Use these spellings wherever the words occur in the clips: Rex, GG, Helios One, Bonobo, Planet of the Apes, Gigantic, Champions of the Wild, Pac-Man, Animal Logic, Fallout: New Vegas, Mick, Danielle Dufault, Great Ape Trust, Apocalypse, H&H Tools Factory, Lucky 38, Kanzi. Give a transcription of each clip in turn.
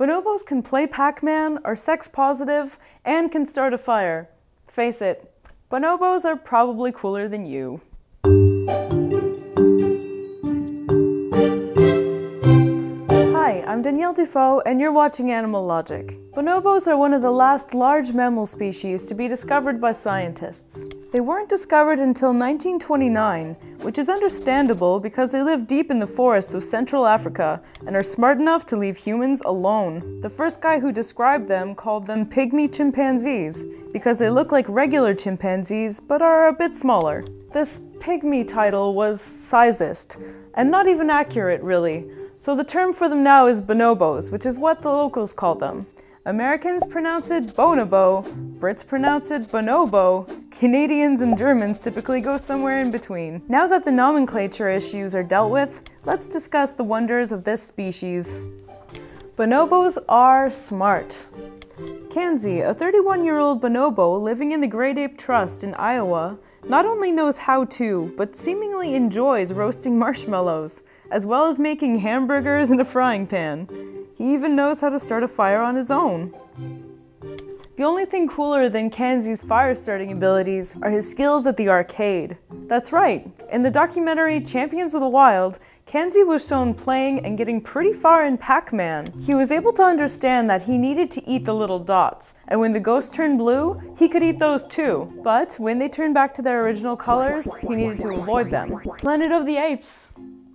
Bonobos can play Pac-Man, are sex positive, and can start a fire. Face it, bonobos are probably cooler than you. Hi, I'm Danielle Dufault, and you're watching Animal Logic. Bonobos are one of the last large mammal species to be discovered by scientists. They weren't discovered until 1929, which is understandable because they live deep in the forests of Central Africa and are smart enough to leave humans alone. The first guy who described them called them pygmy chimpanzees because they look like regular chimpanzees but are a bit smaller. This pygmy title was sizist, and not even accurate really, so the term for them now is bonobos, which is what the locals call them. Americans pronounce it bonobo, Brits pronounce it bonobo, Canadians and Germans typically go somewhere in between. Now that the nomenclature issues are dealt with, let's discuss the wonders of this species. Bonobos are smart. Kanzi, a 31-year-old bonobo living in the Great Ape Trust in Iowa, not only knows how to, but seemingly enjoys roasting marshmallows, as well as making hamburgers in a frying pan. He even knows how to start a fire on his own. The only thing cooler than Kanzi's fire-starting abilities are his skills at the arcade. That's right, in the documentary Champions of the Wild, Kanzi was shown playing and getting pretty far in Pac-Man. He was able to understand that he needed to eat the little dots, and when the ghosts turned blue, he could eat those too. But when they turned back to their original colors, he needed to avoid them. Planet of the Apes!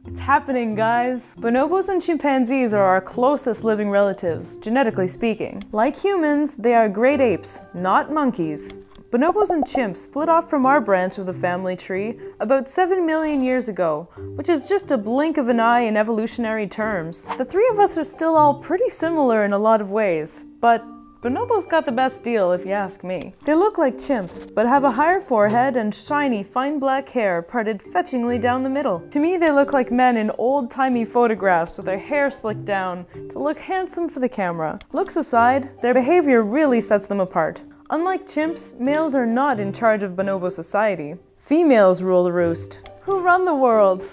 It's happening, guys! Bonobos and chimpanzees are our closest living relatives, genetically speaking. Like humans, they are great apes, not monkeys. Bonobos and chimps split off from our branch of the family tree about 7 million years ago, which is just a blink of an eye in evolutionary terms. The three of us are still all pretty similar in a lot of ways, but bonobos got the best deal, if you ask me. They look like chimps, but have a higher forehead and shiny, fine black hair parted fetchingly down the middle. To me, they look like men in old-timey photographs with their hair slicked down to look handsome for the camera. Looks aside, their behavior really sets them apart. Unlike chimps, males are not in charge of bonobo society. Females rule the roost. Who run the world?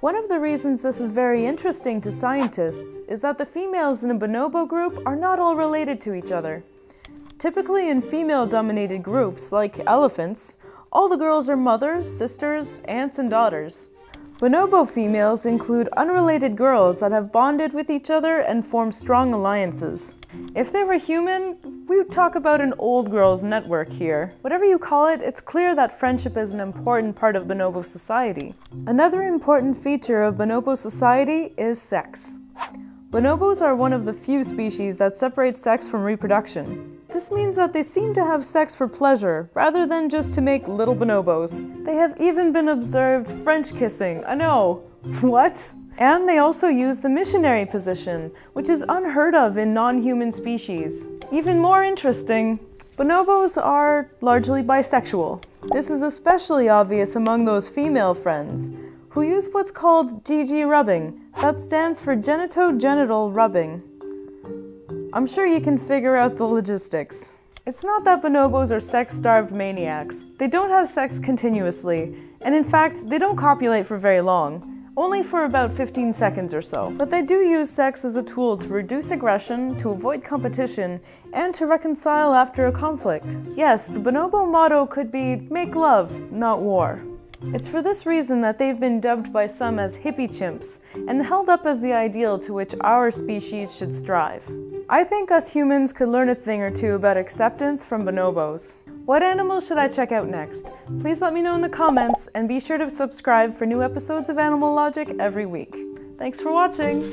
One of the reasons this is very interesting to scientists is that the females in a bonobo group are not all related to each other. Typically in female-dominated groups, like elephants, all the girls are mothers, sisters, aunts, and daughters. Bonobo females include unrelated girls that have bonded with each other and form strong alliances. If they were human, we would talk about an old girls network here. Whatever you call it, it's clear that friendship is an important part of bonobo society. Another important feature of bonobo society is sex. Bonobos are one of the few species that separate sex from reproduction. This means that they seem to have sex for pleasure, rather than just to make little bonobos. They have even been observed French kissing. I know! What? And they also use the missionary position, which is unheard of in non-human species. Even more interesting, bonobos are largely bisexual. This is especially obvious among those female friends, who use what's called GG rubbing. That stands for genito-genital rubbing. I'm sure you can figure out the logistics. It's not that bonobos are sex-starved maniacs. They don't have sex continuously, and in fact, they don't copulate for very long, only for about 15 seconds or so. But they do use sex as a tool to reduce aggression, to avoid competition, and to reconcile after a conflict. Yes, the bonobo motto could be, make love, not war. It's for this reason that they've been dubbed by some as hippie chimps, and held up as the ideal to which our species should strive. I think us humans could learn a thing or two about acceptance from bonobos. What animal should I check out next? Please let me know in the comments, and be sure to subscribe for new episodes of Animal Logic every week. Thanks for watching!